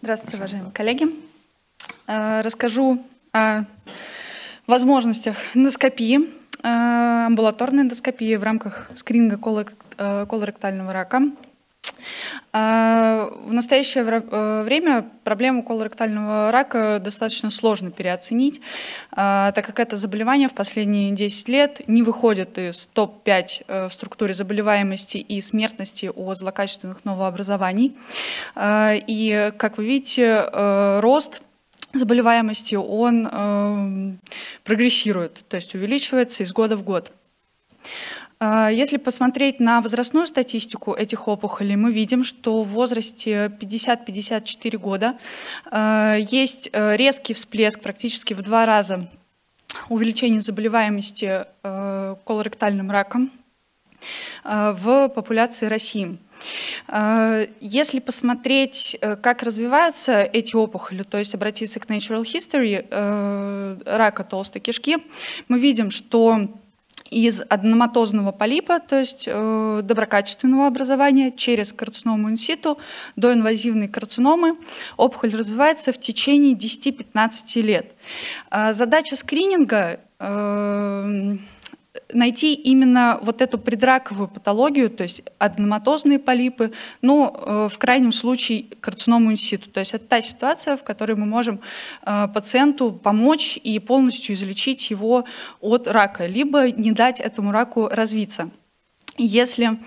Здравствуйте, уважаемые коллеги. Расскажу о возможностях эндоскопии, амбулаторной эндоскопии в рамках скрининга колоректального рака. В настоящее время проблему колоректального рака достаточно сложно переоценить, так как это заболевание в последние 10 лет не выходит из топ-5 в структуре заболеваемости и смертности от злокачественных новообразований. И, как вы видите, рост заболеваемости он прогрессирует, то есть увеличивается из года в год. Если посмотреть на возрастную статистику этих опухолей, мы видим, что в возрасте 50-54 года есть резкий всплеск, практически в 2 раза увеличение заболеваемости колоректальным раком в популяции России. Если посмотреть, как развиваются эти опухоли, то есть обратиться к Natural History рака толстой кишки, мы видим, что из аденоматозного полипа, то есть доброкачественного образования, через карциному инситу до инвазивной карциномы опухоль развивается в течение 10-15 лет. Задача скрининга найти именно вот эту предраковую патологию, то есть аденоматозные полипы, ну, в крайнем случае карциному инситу. То есть это та ситуация, в которой мы можем пациенту помочь и полностью излечить его от рака, либо не дать этому раку развиться. Если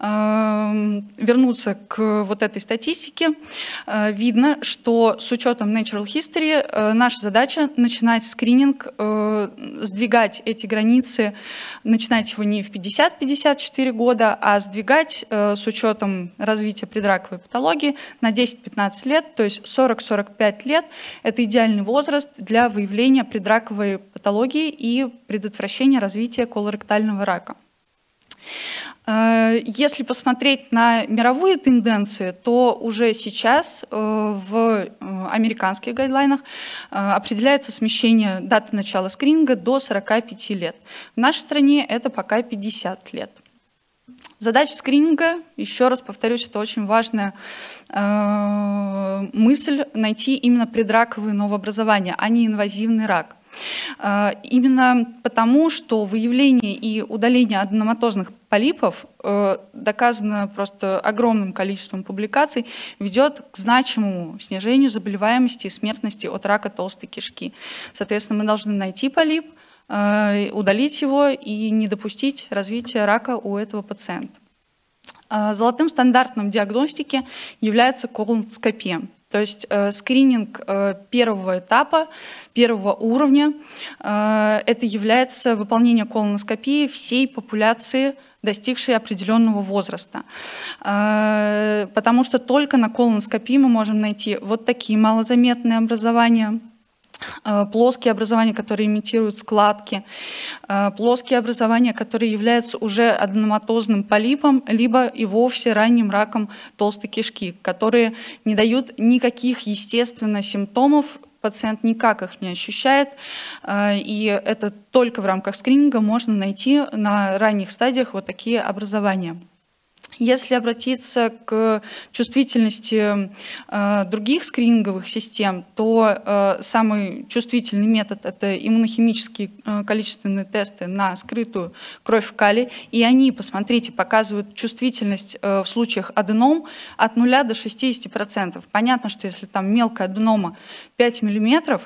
вернуться к вот этой статистике, видно, что с учетом Natural History наша задача начинать скрининг, сдвигать эти границы, начинать его не в 50-54 года, а сдвигать с учетом развития предраковой патологии на 10-15 лет, то есть 40-45 лет. Это идеальный возраст для выявления предраковой патологии и предотвращения развития колоректального рака. Если посмотреть на мировые тенденции, то уже сейчас в американских гайдлайнах определяется смещение даты начала скрининга до 45 лет. В нашей стране это пока 50 лет. Задача скрининга, еще раз повторюсь, это очень важная мысль, найти именно предраковые новообразования, а не инвазивный рак. Именно потому, что выявление и удаление аденоматозных полипов, доказано просто огромным количеством публикаций, ведет к значимому снижению заболеваемости и смертности от рака толстой кишки. Соответственно, мы должны найти полип, удалить его и не допустить развития рака у этого пациента. Золотым стандартом диагностики является колоноскопия. То есть скрининг первого этапа, первого уровня, это является выполнение колоноскопии всей популяции, достигшей определенного возраста. Потому что только на колоноскопии мы можем найти вот такие малозаметные образования, плоские образования, которые имитируют складки, плоские образования, которые являются уже аденоматозным полипом, либо и вовсе ранним раком толстой кишки, которые не дают никаких, естественно, симптомов, пациент никак их не ощущает, и это только в рамках скрининга можно найти на ранних стадиях вот такие образования. Если обратиться к чувствительности других скрининговых систем, то самый чувствительный метод – это иммунохимические количественные тесты на скрытую кровь в калий. И они, посмотрите, показывают чувствительность в случаях аденом от 0 до 60%. Понятно, что если там мелкая аденома 5 мм,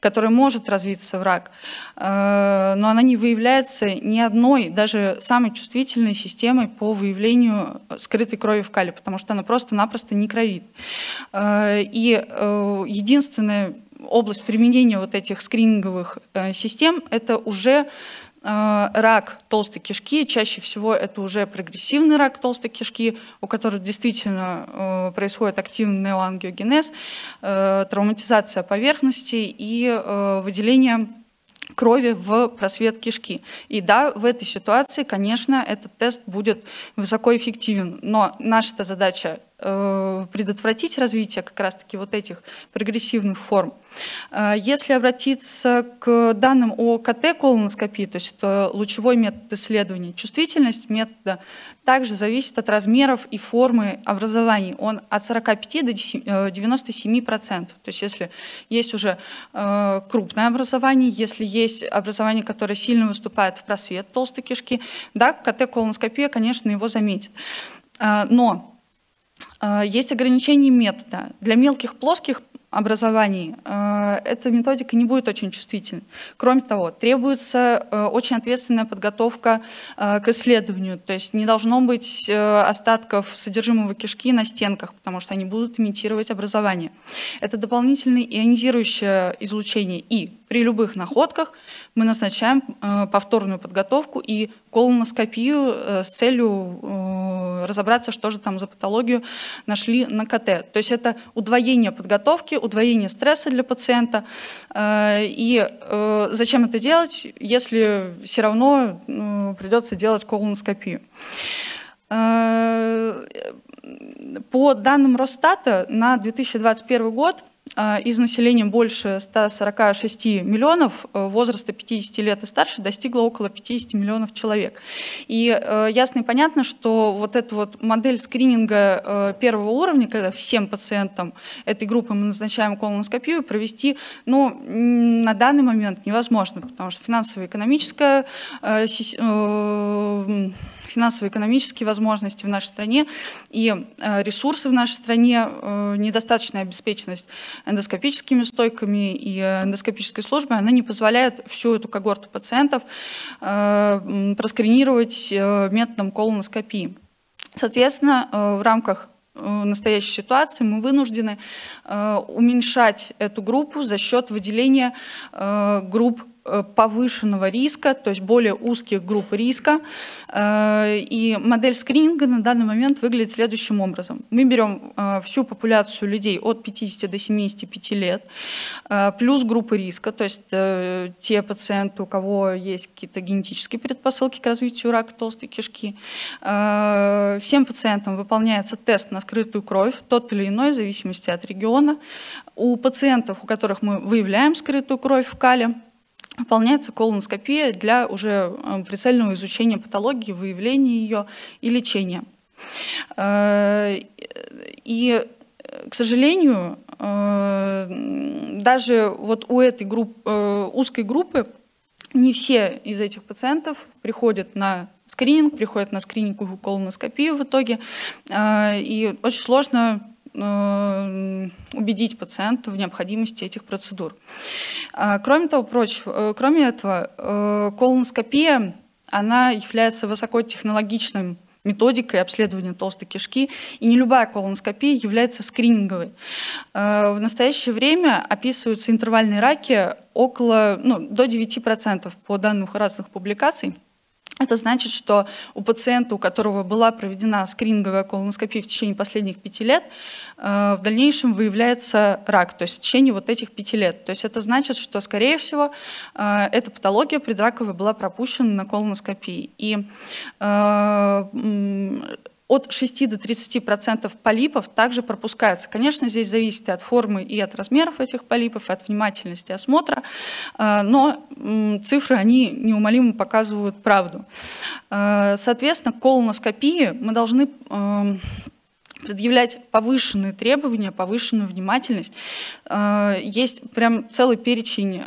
которая может развиться в рак, но она не выявляется ни одной, даже самой чувствительной системой по выявлению скрытой крови в калии, потому что она просто-напросто не кровит. И единственная область применения вот этих скрининговых систем – это уже рак толстой кишки, чаще всего это уже прогрессивный рак толстой кишки, у которого действительно происходит активный неоангиогенез, травматизация поверхности и выделение крови в просвет кишки. И да, в этой ситуации, конечно, этот тест будет высокоэффективен, но наша задача предотвратить развитие как раз-таки вот этих прогрессивных форм. Если обратиться к данным о КТ-колоноскопии, то есть это лучевой метод исследования, чувствительность метода также зависит от размеров и формы образований. Он от 45 до 97%. То есть если есть уже крупное образование, если есть образование, которое сильно выступает в просвет толстой кишки, да, КТ-колоноскопия, конечно, его заметит. Но есть ограничение метода. Для мелких плоских образований эта методика не будет очень чувствительной. Кроме того, требуется очень ответственная подготовка к исследованию. То есть не должно быть остатков содержимого кишки на стенках, потому что они будут имитировать образование. Это дополнительное ионизирующее излучение. И при любых находках мы назначаем повторную подготовку и колоноскопию с целью разобраться, что же там за патологию нашли на КТ. То есть это удвоение подготовки, удвоение стресса для пациента. И зачем это делать, если все равно придется делать колоноскопию? По данным Росстата на 2021 год из населения больше 146 миллионов возраста 50 лет и старше достигло около 50 миллионов человек. И ясно и понятно, что вот эта вот модель скрининга первого уровня, когда всем пациентам этой группы мы назначаем колоноскопию, провести на данный момент невозможно, потому что финансово-экономическая финансово-экономические возможности в нашей стране и ресурсы в нашей стране, недостаточная обеспеченность эндоскопическими стойками и эндоскопической службой, она не позволяет всю эту когорту пациентов проскринировать методом колоноскопии. Соответственно, в рамках настоящей ситуации мы вынуждены уменьшать эту группу за счет выделения групп повышенного риска, то есть более узких групп риска. И модель скрининга на данный момент выглядит следующим образом. Мы берем всю популяцию людей от 50 до 75 лет, плюс группы риска, то есть те пациенты, у кого есть какие-то генетические предпосылки к развитию рака толстой кишки. Всем пациентам выполняется тест на скрытую кровь, тот или иной, в зависимости от региона. У пациентов, у которых мы выявляем скрытую кровь в кале, выполняется колоноскопия для уже прицельного изучения патологии, выявления ее и лечения. И, к сожалению, даже вот у этой узкой группы не все из этих пациентов приходят на скрининг, приходят на скрининговую колоноскопию в итоге, и очень сложно убедить пациента в необходимости этих процедур. Кроме этого, колоноскопия, она является высокотехнологичным методикой обследования толстой кишки, и не любая колоноскопия является скрининговой. В настоящее время описываются интервальные раки до 9% по данным разных публикаций. Это значит, что у пациента, у которого была проведена скрининговая колоноскопия в течение последних 5 лет, в дальнейшем выявляется рак, то есть в течение вот этих 5 лет. То есть это значит, что, скорее всего, эта патология предраковая была пропущена на колоноскопии. И от 6 до 30% полипов также пропускается. Конечно, здесь зависит и от формы, и от размеров этих полипов, и от внимательности осмотра, но цифры, они неумолимо показывают правду. Соответственно, к колоноскопии мы должны предъявлять повышенные требования, повышенную внимательность. Есть прям целый перечень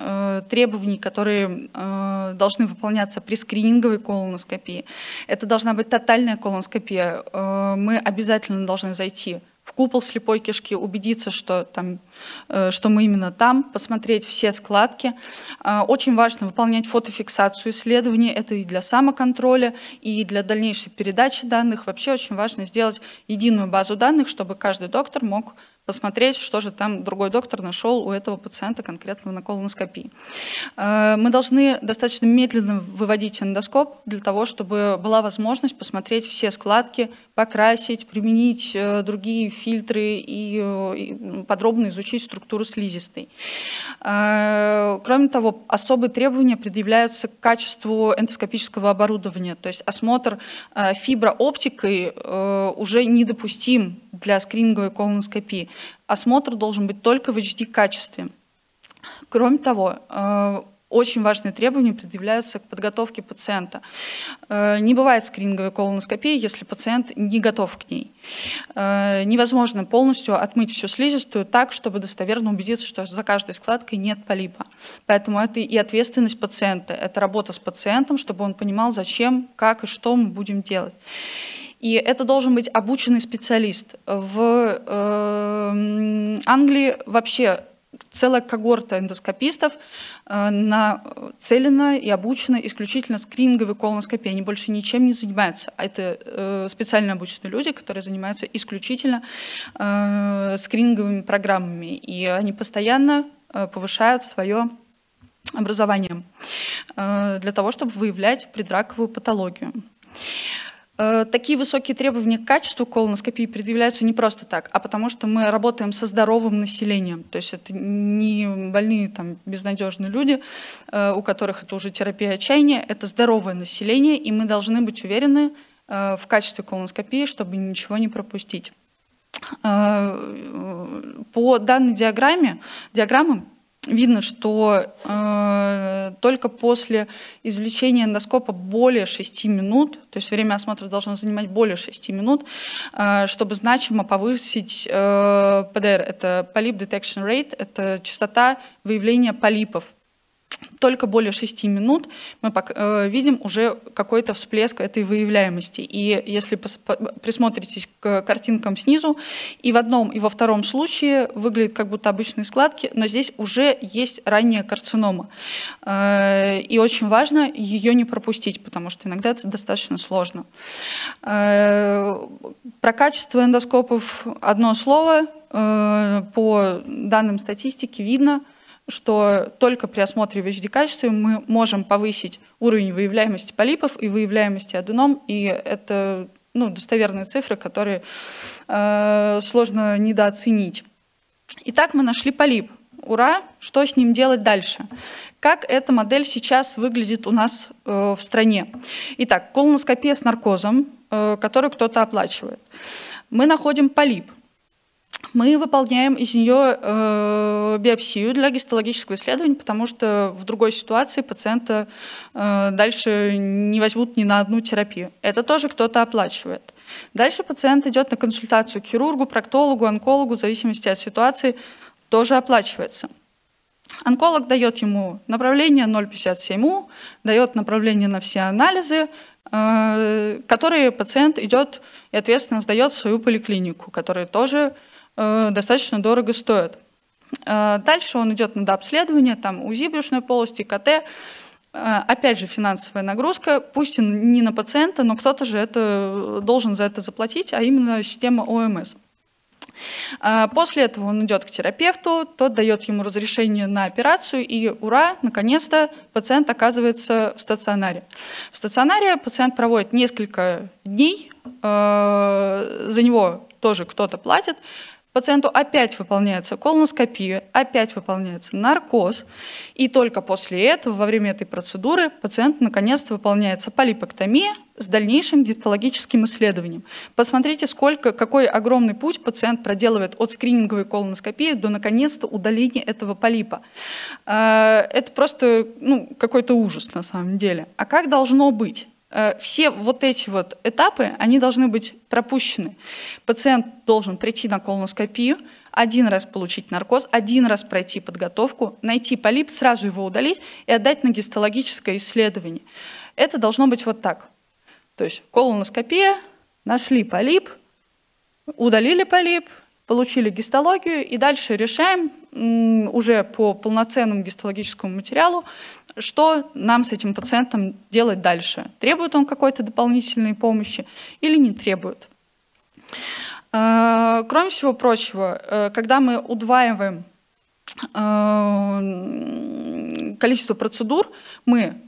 требований, которые должны выполняться при скрининговой колоноскопии. Это должна быть тотальная колоноскопия. Мы обязательно должны зайти в купол слепой кишки, убедиться, что мы именно там, посмотреть все складки. Очень важно выполнять фотофиксацию исследований, это и для самоконтроля, и для дальнейшей передачи данных. Вообще очень важно сделать единую базу данных, чтобы каждый доктор мог посмотреть, что же там другой доктор нашел у этого пациента конкретно на колоноскопии. Мы должны достаточно медленно выводить эндоскоп для того, чтобы была возможность посмотреть все складки, покрасить, применить другие фильтры и подробно изучить структуру слизистой. Кроме того, особые требования предъявляются к качеству эндоскопического оборудования, то есть осмотр фиброоптикой уже недопустим для скрининговой колоноскопии, осмотр должен быть только в HD-качестве. Кроме того, очень важные требования предъявляются к подготовке пациента. Не бывает скрининговой колоноскопии, если пациент не готов к ней. Невозможно полностью отмыть всю слизистую так, чтобы достоверно убедиться, что за каждой складкой нет полипа. Поэтому это и ответственность пациента, это работа с пациентом, чтобы он понимал, зачем, как и что мы будем делать. И это должен быть обученный специалист. В Англии вообще целая когорта эндоскопистов нацелена и обучена исключительно скрининговой колоноскопии. Они больше ничем не занимаются. Это специально обученные люди, которые занимаются исключительно скрининговыми программами. И они постоянно повышают свое образование для того, чтобы выявлять предраковую патологию. Такие высокие требования к качеству колоноскопии предъявляются не просто так, а потому что мы работаем со здоровым населением. То есть это не больные, там, безнадежные люди, у которых это уже терапия отчаяния, это здоровое население, и мы должны быть уверены в качестве колоноскопии, чтобы ничего не пропустить. По данной диаграммам видно, что только после извлечения эндоскопа более 6 минут, то есть время осмотра должно занимать более 6 минут, чтобы значимо повысить ПДР. Это Polyp Detection Rate, это частота выявления полипов. Только более 6 минут мы видим уже какой-то всплеск этой выявляемости. И если присмотритесь к картинкам снизу, и в одном, и во втором случае выглядит как будто обычные складки, но здесь уже есть ранняя карцинома. И очень важно ее не пропустить, потому что иногда это достаточно сложно. Про качество эндоскопов одно слово. По данным статистики видно, что только при осмотре в HD-качестве мы можем повысить уровень выявляемости полипов и выявляемости аденом, и это достоверные цифры, которые сложно недооценить. Итак, мы нашли полип. Ура! Что с ним делать дальше? Как эта модель сейчас выглядит у нас в стране? Итак, колоноскопия с наркозом, которую кто-то оплачивает. Мы находим полип. Мы выполняем из нее биопсию для гистологического исследования, потому что в другой ситуации пациента дальше не возьмут ни на одну терапию. Это тоже кто-то оплачивает. Дальше пациент идет на консультацию к хирургу, проктологу, онкологу, в зависимости от ситуации, тоже оплачивается. Онколог дает ему направление 057у, дает направление на все анализы, которые пациент идет и ответственно сдает в свою поликлинику, которые тоже достаточно дорого стоит. Дальше он идет на дообследование, там УЗИ брюшной полости, КТ. Опять же, финансовая нагрузка, пусть и не на пациента, но кто-то же это должен за это заплатить, а именно система ОМС. После этого он идет к терапевту, тот дает ему разрешение на операцию, и ура, наконец-то пациент оказывается в стационаре. В стационаре пациент проводит несколько дней, за него тоже кто-то платит. Пациенту опять выполняется колоноскопия, опять выполняется наркоз, и только после этого, во время этой процедуры, пациенту наконец-то выполняется полипэктомия с дальнейшим гистологическим исследованием. Посмотрите, какой огромный путь пациент проделывает от скрининговой колоноскопии до, наконец-то, удаления этого полипа. Это просто какой-то ужас на самом деле. А как должно быть? Все вот эти вот этапы, они должны быть пропущены. Пациент должен прийти на колоноскопию, один раз получить наркоз, один раз пройти подготовку, найти полип, сразу его удалить и отдать на гистологическое исследование. Это должно быть вот так. То есть колоноскопия, нашли полип, удалили полип, получили гистологию и дальше решаем уже по полноценному гистологическому материалу, что нам с этим пациентом делать дальше. Требует он какой-то дополнительной помощи или не требует. Кроме всего прочего, когда мы удваиваем количество процедур, мы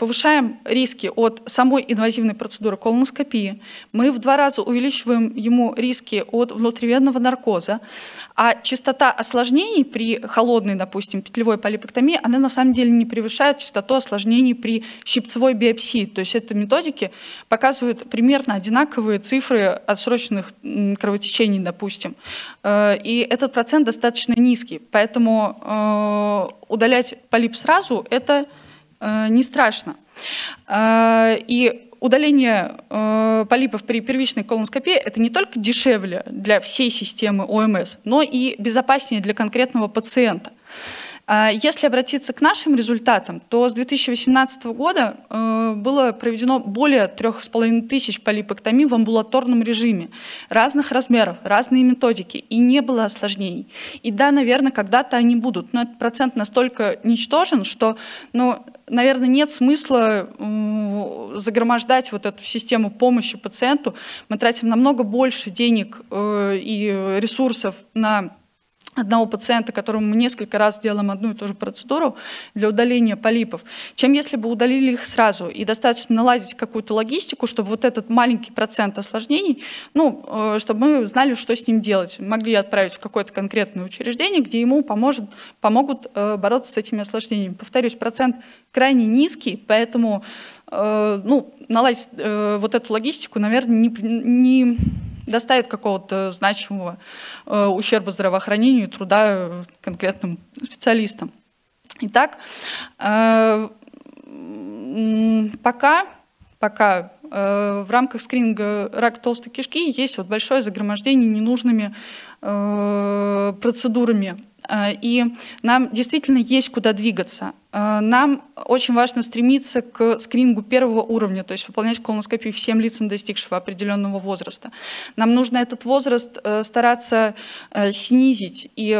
повышаем риски от самой инвазивной процедуры колоноскопии, мы в 2 раза увеличиваем ему риски от внутривенного наркоза, а частота осложнений при холодной, допустим, петлевой полипэктомии, она на самом деле не превышает частоту осложнений при щипцевой биопсии. То есть эти методики показывают примерно одинаковые цифры отсроченных кровотечений, допустим. И этот процент достаточно низкий, поэтому удалять полип сразу – это не страшно. И удаление полипов при первичной колоноскопии – это не только дешевле для всей системы ОМС, но и безопаснее для конкретного пациента. Если обратиться к нашим результатам, то с 2018 года было проведено более 3500 полипэктомий в амбулаторном режиме, разных размеров, разные методики, и не было осложнений. И да, наверное, когда-то они будут, но этот процент настолько ничтожен, что, ну, наверное, нет смысла загромождать вот эту систему помощи пациенту. Мы тратим намного больше денег и ресурсов на одного пациента, которому мы несколько раз делаем одну и ту же процедуру для удаления полипов, чем если бы удалили их сразу. И достаточно наладить какую-то логистику, чтобы вот этот маленький процент осложнений, ну, чтобы мы знали, что с ним делать. Могли отправить в какое-то конкретное учреждение, где ему помогут бороться с этими осложнениями. Повторюсь, процент крайне низкий, поэтому ну, наладить вот эту логистику, наверное, не доставит какого-то значимого ущерба здравоохранению и труда конкретным специалистам. Итак, пока в рамках скрининга рака толстой кишки есть вот большое загромождение ненужными процедурами. И нам действительно есть куда двигаться. Нам очень важно стремиться к скринингу 1-го уровня, то есть выполнять колоноскопию всем лицам, достигшего определенного возраста. Нам нужно этот возраст стараться снизить и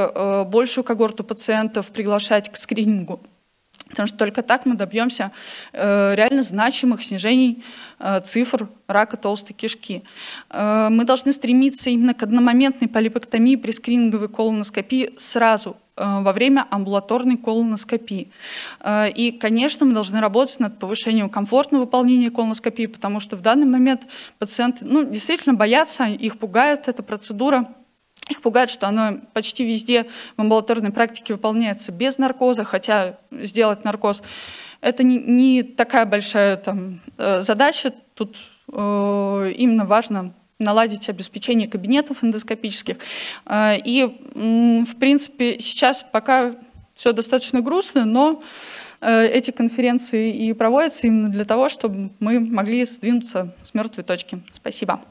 большую когорту пациентов приглашать к скринингу, потому что только так мы добьемся реально значимых снижений цифр рака толстой кишки. Мы должны стремиться именно к одномоментной полипэктомии при скрининговой колоноскопии сразу, во время амбулаторной колоноскопии. И, конечно, мы должны работать над повышением комфортного выполнения колоноскопии, потому что в данный момент пациенты, ну, действительно боятся, их пугает эта процедура. Их пугает, что она почти везде в амбулаторной практике выполняется без наркоза, хотя сделать наркоз – это не такая большая там задача. Тут именно важно наладить обеспечение кабинетов эндоскопических. И, в принципе, сейчас пока все достаточно грустно, но эти конференции и проводятся именно для того, чтобы мы могли сдвинуться с мертвой точки. Спасибо.